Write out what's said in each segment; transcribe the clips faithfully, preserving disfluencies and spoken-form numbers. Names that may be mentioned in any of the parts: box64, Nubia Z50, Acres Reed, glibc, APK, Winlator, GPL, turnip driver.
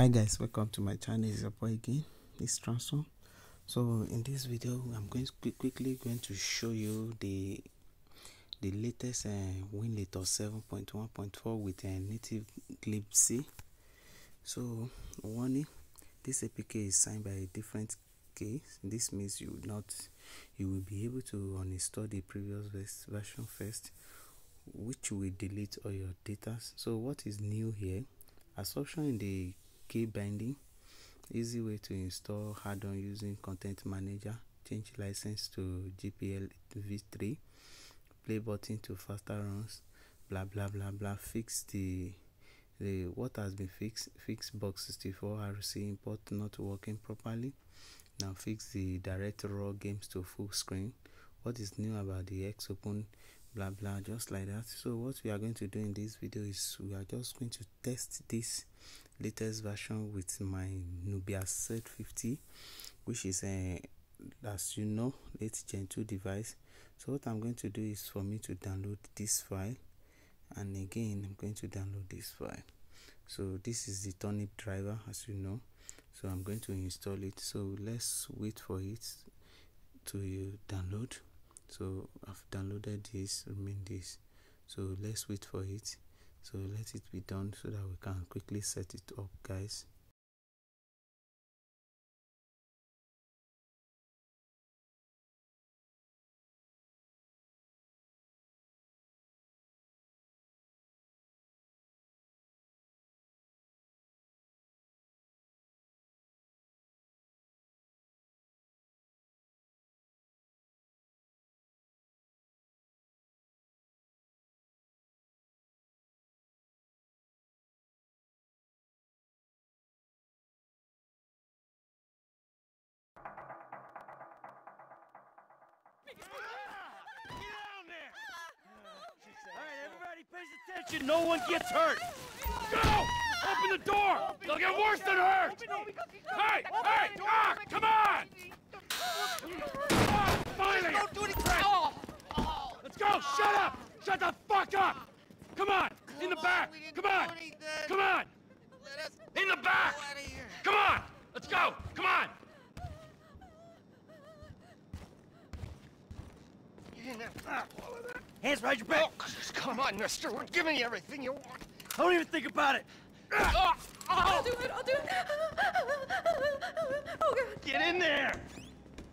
Hi guys, welcome to my channel. It's your boy again, it's Transform. So in this video I'm going to quickly going to show you the the latest uh, Winlator seven point one point four with a uh, native glibc. So warning, this A P K is signed by a different case. This means you will not you will be able to uninstall the previous version first, which will delete all your data. So what is new here? Assumption in the key binding, easy way to install add-on using content manager, change license to G P L v three, play button to faster runs, blah blah blah blah. Fix the the what has been fixed, fix box sixty-four R C import not working properly. Now fix the direct raw games to full screen. What is new about the X open, blah blah, just like that. So what we are going to do in this video is we are just going to test this latest version with my Nubia Z fifty, which is a, as you know, late gen two device. So what I'm going to do is for me to download this file, and again I'm going to download this file. So this is the turnip driver, as you know, so I'm going to install it. So let's wait for it to download. So I've downloaded this, remain this, so let's wait for it. So let it be done so that we can quickly set it up, guys. Get down there! Alright, everybody pays attention, no one gets hurt! Go! Open the door! They'll get worse than hurt! Hey! Hey! Ah! Come on! Ah, finally! Let's go! Shut up! Shut the fuck up! Come on! In the back! Come on! Come on! In the back! Come on! Let's go! Come on! Hands behind your back! Oh, come on, mister. We're giving you everything you want. I don't even think about it. Oh, oh. I'll do it. I'll do it. Oh, God. Get in there.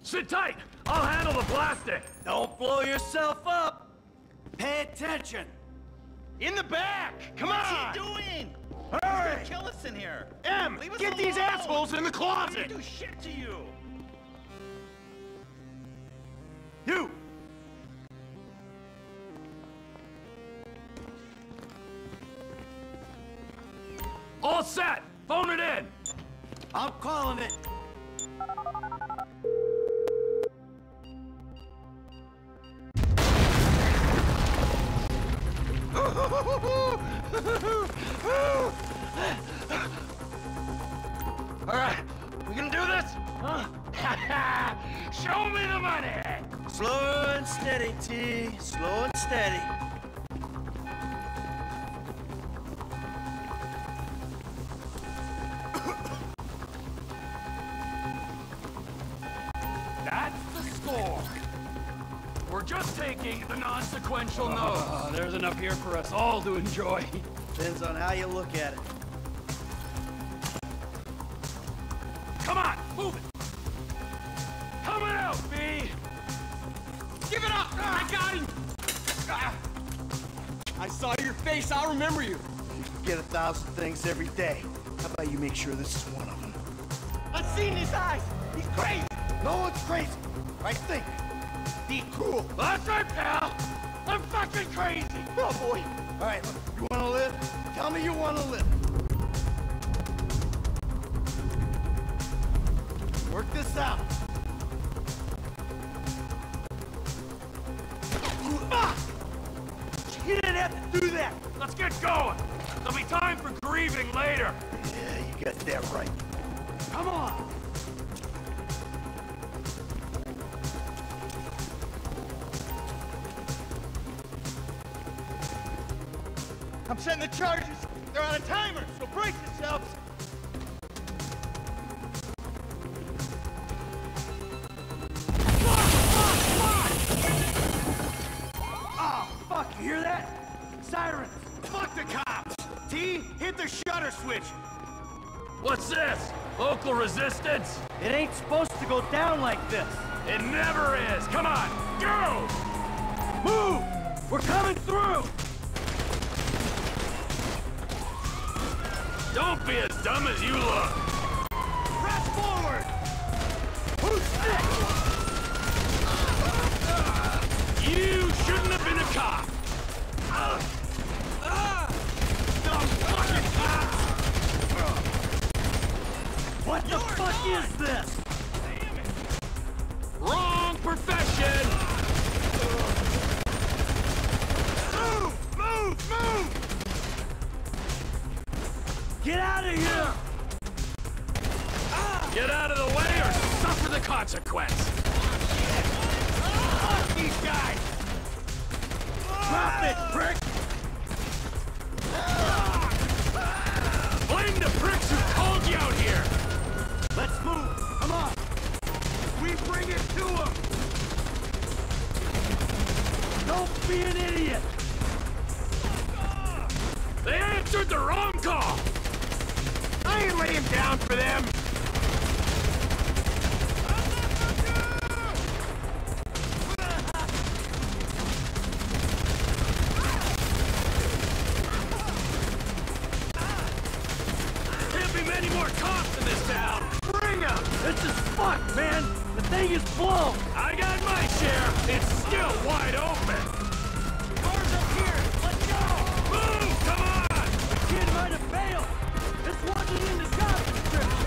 Sit tight. I'll handle the plastic. Don't blow yourself up. Pay attention. In the back. Come What's on. What's he doing? Hurry. He's gonna kill us in here. M, Leave get these alone. assholes in the closet. I didn't do shit to you. You. All set! Phone it in! I'm calling it! Alright, we gonna do this? Huh? Show me the money! Slow and steady, T. Slow and steady. The non-sequential note. Oh, there's enough here for us all to enjoy. Depends on how you look at it. Come on, move it. Coming out, B. Give it up. Ah. I got him. Ah. I saw your face. I'll remember you. You get a thousand things every day. How about you make sure this is one of them? I've seen his eyes. He's crazy. No one's crazy. I think. Be cool. That's right, pal. I'm fucking crazy. Oh, boy. All right, look, you want to live? Tell me you want to live. Work this out. Fuck! You didn't have to do that. Let's get going. There'll be time for grieving later. Yeah, you got that right. Come on. I'm setting the charges. They're on a timer, so brace yourselves. counter switch. What's this? Local resistance? It ain't supposed to go down like this. It never is. Come on, go! Move! We're coming through! Don't be as dumb as you look! Press forward! Who's next? You shouldn't have been a cop! Uh, uh, the fucking cops! What the You're fuck not. is this? Damn it. Wrong profession! Uh, move! Move! Move! Get out of here! Ah. Get out of the way or suffer the consequence! Ah. Fuck these guys! Ah. Drop it, prick! Ah. Ah. Blame the pricks who called you out here! Let's move! Come on! We bring it to them! Don't be an idiot! Ah. They answered the wrong call! I ain't laying down for them! Can't be many more cops in this town! Bring them! This is fucked, man! The thing is blown! I got my share! It's still wide open! Cars up here! Let's go! Move! Come on! The kid might have failed! This wasn't in the job description!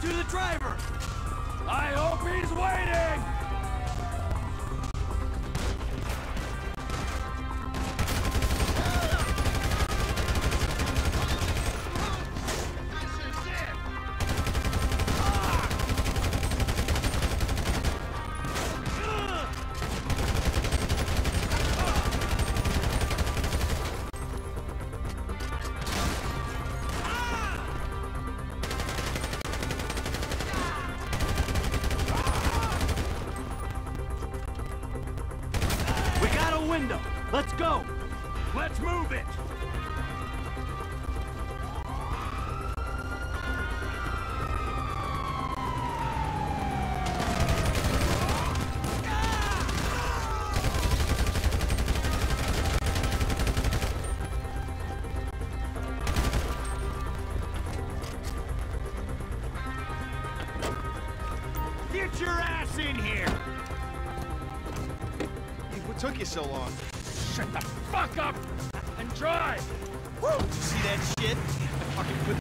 To the driver! I hope he's waiting! Window. Let's go! Let's move it! Get your ass in here! What took you so long? Shut the fuck up and drive! Woo! See that shit? I fucking put